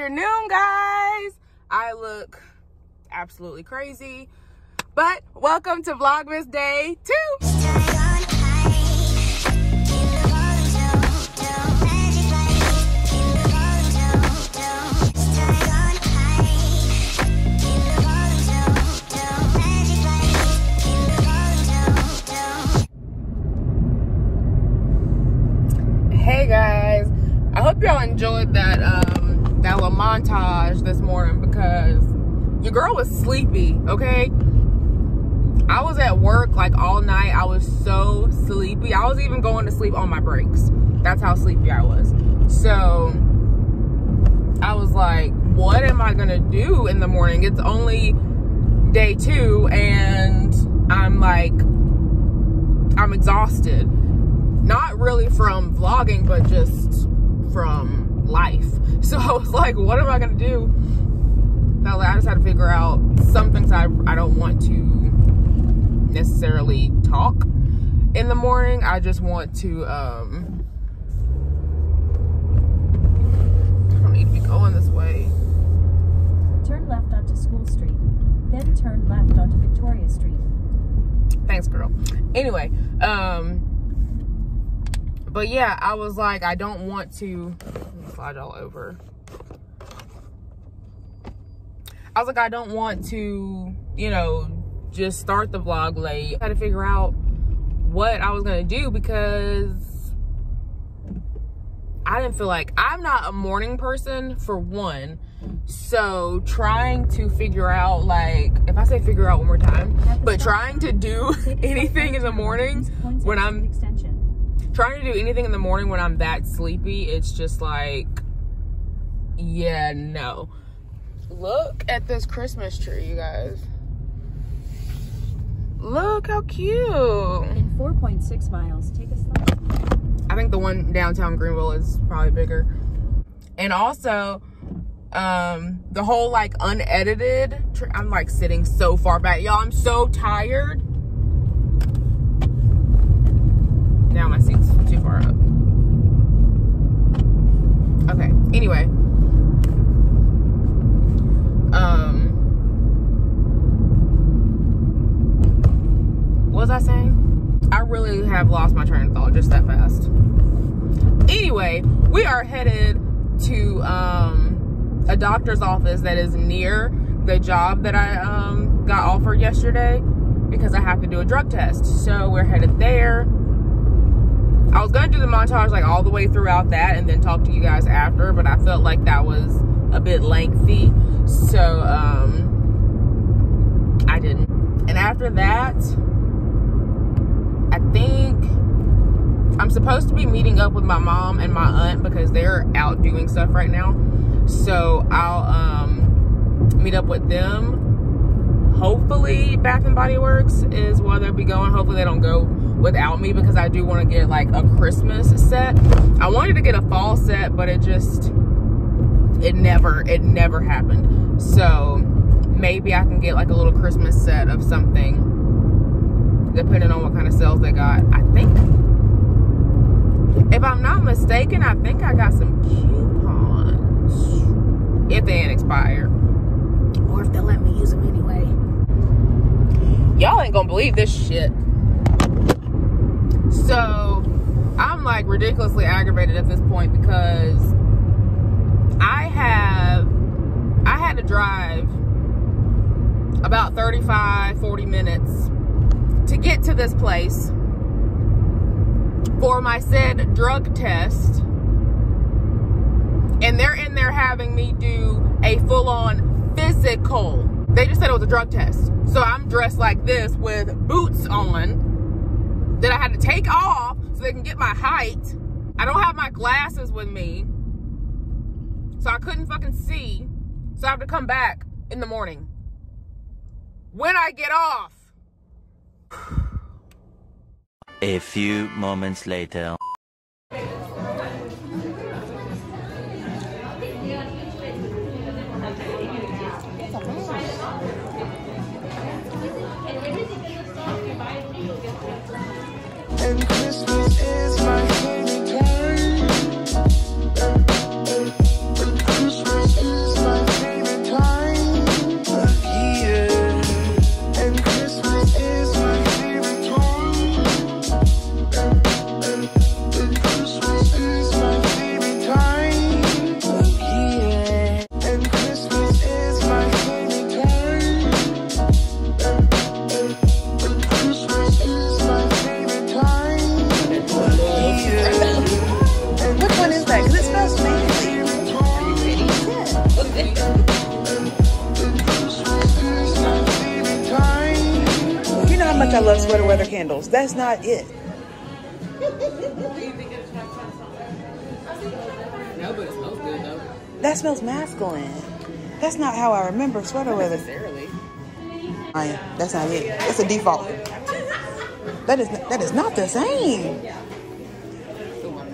afternoon, guys. I look absolutely crazy, but welcome to Vlogmas Day 2. Y'all enjoyed that little montage this morning because your girl was sleepy. Okay, I was at work like all night. I was so sleepy. I was even going to sleep on my breaks. That's how sleepy I was. So I was like, what am I gonna do in the morning? It's only day 2 and I'm exhausted, not really from vlogging but just from life. So I was like, what am I gonna do? So I just had to figure out some things. I don't want to necessarily talk in the morning. I just want to I don't need to be going this way. Turn left onto School Street, then turn left onto Victoria Street. Thanks, girl. Anyway, but yeah, I was like, I don't want to slide all over. I was like, I don't want to, you know, just start the vlog late. I had to figure out what I was gonna do because I didn't feel like, I'm not a morning person for one. So trying to figure out, like, if I say figure out one more time, but trying to do anything in the morning when I'm, trying to do anything in the morning when I'm that sleepy, it's just like, yeah, no. Look at this Christmas tree, you guys. Look how cute. In 4.6 miles, take a slide. I think the one downtown Greenville is probably bigger. And also, the whole like unedited, I'm like sitting so far back. Y'all, I'm so tired. Now my seat's too far up. Okay, anyway. What was I saying? I really have lost my train of thought just that fast. Anyway, we are headed to a doctor's office that is near the job that I got offered yesterday because I have to do a drug test. So we're headed there. I was gonna do the montage like all the way throughout that and then talk to you guys after, but I felt like that was a bit lengthy, so I didn't. And after that, I think I'm supposed to be meeting up with my mom and my aunt because they're out doing stuff right now, so I'll meet up with them. Hopefully Bath and Body Works is where they'll be going. Hopefully they don't go without me because I do want to get like a Christmas set. I wanted to get a fall set, but it just, it never happened. So maybe I can get like a little Christmas set of something depending on what kind of sales they got. I think, if I'm not mistaken, I think I got some coupons if they ain't expired. Or if they'll let me use them anyway. Y'all ain't gonna believe this shit. So I'm like ridiculously aggravated at this point because I had to drive about 35-40 minutes to get to this place for my said drug test, and they're in there having me do a full-on physical. They just said it was a drug test. So I'm dressed like this with boots on that I had to take off so they can get my height. I don't have my glasses with me, so I couldn't fucking see. So I have to come back in the morning when I get off. A few moments later. Christmas is my favorite time. much I love sweater weather candles. That's not it. No, but it smells good though. That smells masculine. That's not how I remember sweater weather. Necessarily. That's not it. It's a default. That is not the same. Yeah. The one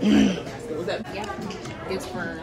that was that. Yeah. It's for.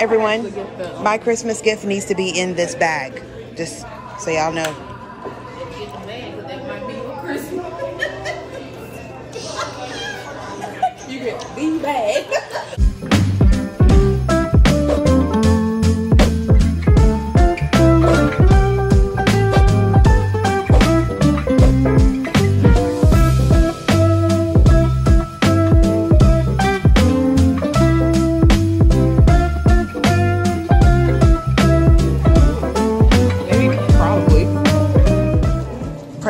Everyone, my Christmas gift needs to be in this bag, just so y'all know. You get the bag.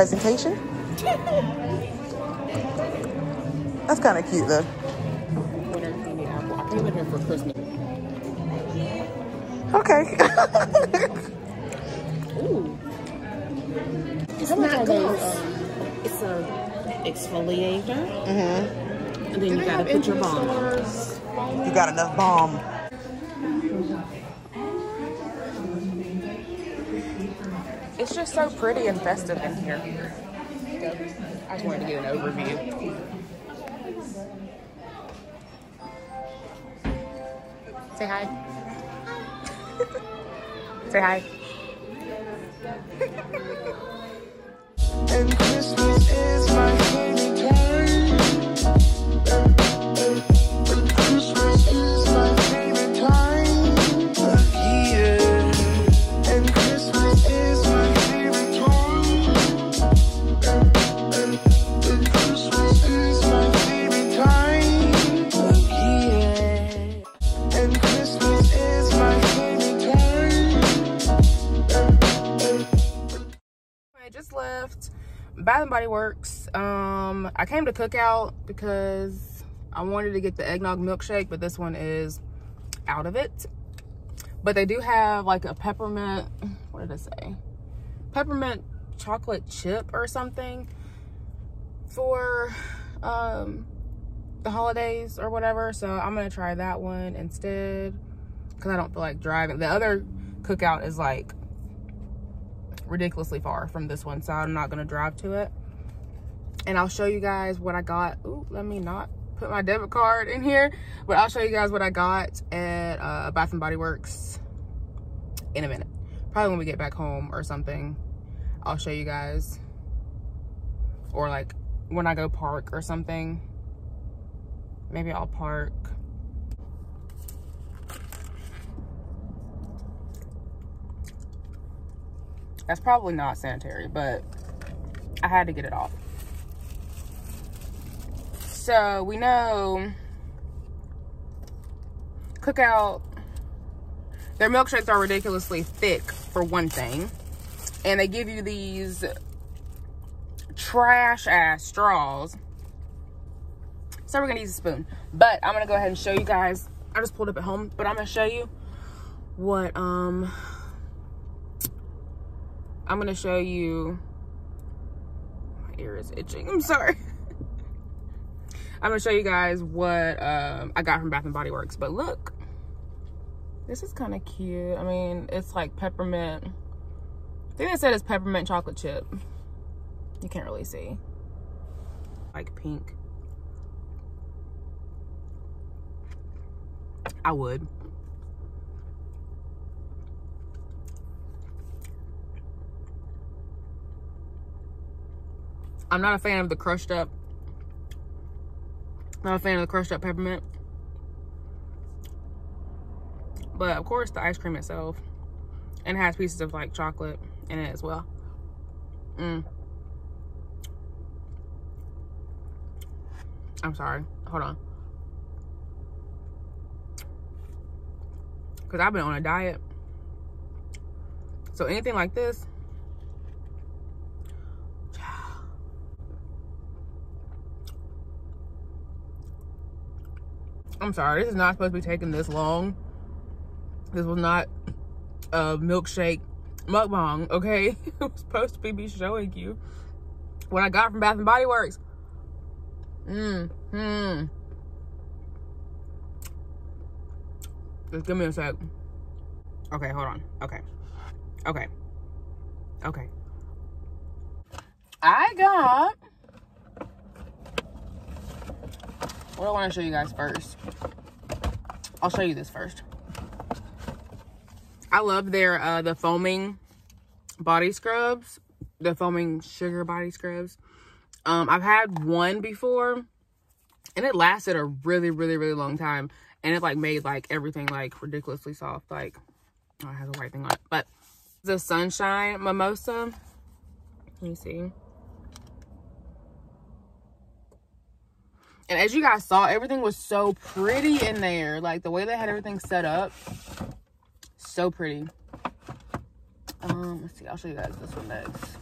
Presentation. That's kind of cute though. I'm living here for Christmas. Okay. Ooh. It's not gloss. It's a exfoliator. Mm-hmm. And then you gotta put your balm on. You got enough balm. It's just so pretty and festive in here. I just wanted to get an overview. Say hi. Say hi. And Christmas is my favorite time. And Christmas is my favorite time. Yeah. And Christmas is my left Bath and Body Works. I came to Cookout because I wanted to get the eggnog milkshake, but this one is out of it. But they do have like a peppermint, what did I say, peppermint chocolate chip or something for the holidays or whatever, so I'm gonna try that one instead because I don't feel like driving. The other Cookout is like ridiculously far from this one, so I'm not gonna drive to it. And I'll show you guys what I got. Ooh, let me not put my debit card in here, but I'll show you guys what I got at Bath and Body Works in a minute. Probably when we get back home or something, I'll show you guys, or like when I go park or something. Maybe I'll park. That's probably not sanitary, but I had to get it off. So we know Cookout, their milkshakes are ridiculously thick for one thing. And they give you these trash ass straws. So we're gonna use a spoon, but I'm gonna go ahead and show you guys. I just pulled up at home, but I'm gonna show you what, I'm gonna show you, my ear is itching, I'm sorry. I'm gonna show you guys what I got from Bath and Body Works, but look, this is kind of cute. I mean, it's like peppermint, I think they said it's peppermint chocolate chip. You can't really see, like pink. I would. I'm not a fan of the crushed up. Not a fan of the crushed up peppermint. But of course the ice cream itself and has pieces of like chocolate in it as well. I'm sorry, hold on, because I've been on a diet, so anything like this, I'm sorry, this is not supposed to be taking this long. This was not a milkshake mukbang, okay? It was supposed to be showing you what I got from Bath & Body Works. Just give me a sec. Okay, hold on. Okay. I got... what I want to show you guys first. I'll show you this first. I love their the foaming body scrubs, the foaming sugar body scrubs. I've had one before, and it lasted a really long time, and it like made like everything like ridiculously soft. Like, oh, it has a white thing on it, but the Sunshine Mimosa. Let me see. And as you guys saw, everything was so pretty in there. Like, the way they had everything set up, so pretty. Let's see. I'll show you guys this one next.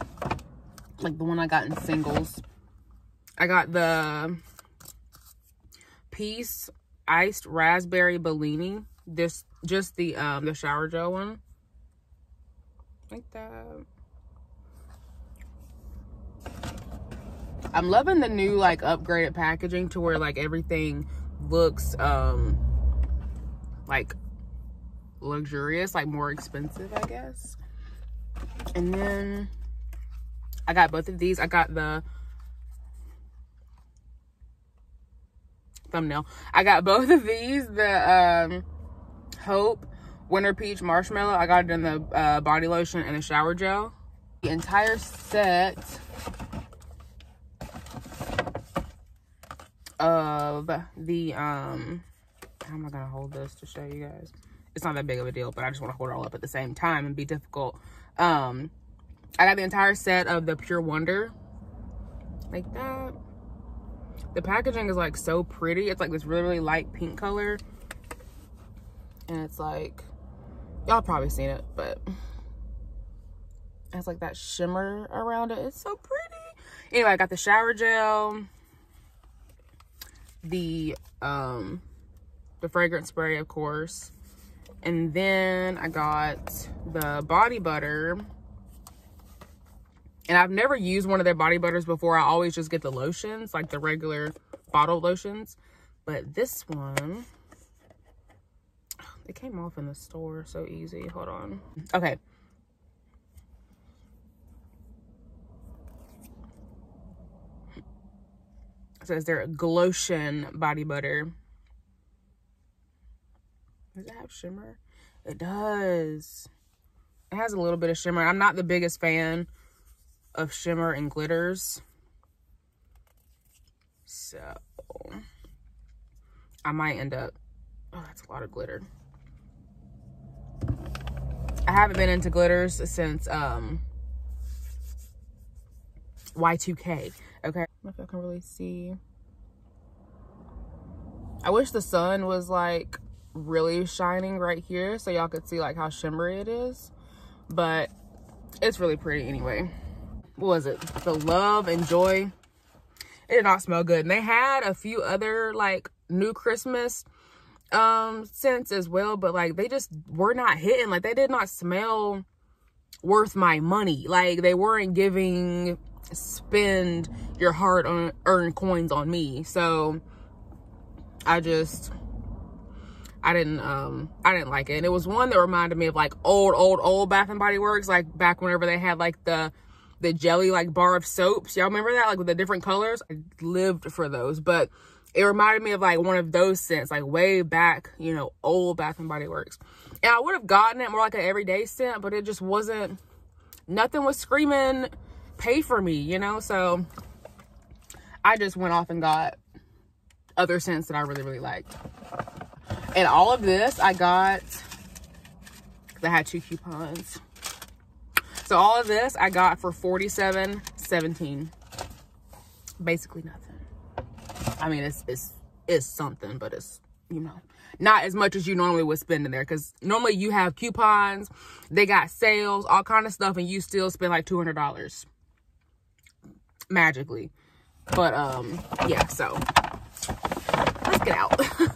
Like, the one I got in singles. I got the Peace Iced Raspberry Bellini. This, just the shower gel one. Like that. I'm loving the new, like, upgraded packaging to where, like, everything looks, like, luxurious, like, more expensive, I guess. And then I got both of these. I got the thumbnail. I got both of these, the Hope Winter Peach Marshmallow. I got it in the body lotion and the shower gel. The entire set of the how am I gonna hold this to show you guys? It's not that big of a deal, but I just want to hold it all up at the same time and be difficult. I got the entire set of the Pure Wonder, like that. The packaging is like so pretty. It's like this really light pink color, and it's like, y'all probably seen it, but it's like that shimmer around it. It's so pretty. Anyway, I got the shower gel, the fragrance spray, of course, and then I got the body butter. And I've never used one of their body butters before. I always just get the lotions, like the regular bottled lotions, but this one, it came off in the store so easy. Hold on. Okay, says their Glotion body butter. Does it have shimmer? It does. It has a little bit of shimmer. I'm not the biggest fan of shimmer and glitters, so I might end up... oh, that's a lot of glitter. I haven't been into glitters since Y2K. Okay, I don't know if I can really see. I wish the sun was like really shining right here so y'all could see like how shimmery it is, but it's really pretty anyway. What was it? The Love and Joy. It did not smell good. And they had a few other like new Christmas scents as well, but like they just were not hitting. Like, they did not smell worth my money. Like, they weren't giving spend your hard earned coins on me. So I didn't like it. And it was one that reminded me of like old Bath and Body Works, like back whenever they had like the jelly like bar of soaps. Y'all remember that, like with the different colors? I lived for those. But it reminded me of like one of those scents, like way back, you know, old Bath and Body Works. And I would have gotten it more like an everyday scent, but it just wasn't... nothing was screaming pay for me, you know? So I just went off and got other scents that I really liked. And all of this I got that had 2 coupons. So all of this I got for $47.17. Basically nothing. I mean, it's something, but it's, you know, not as much as you normally would spend in there, because normally you have coupons, they got sales, all kind of stuff, and you still spend like $200 magically. But yeah, so let's get out.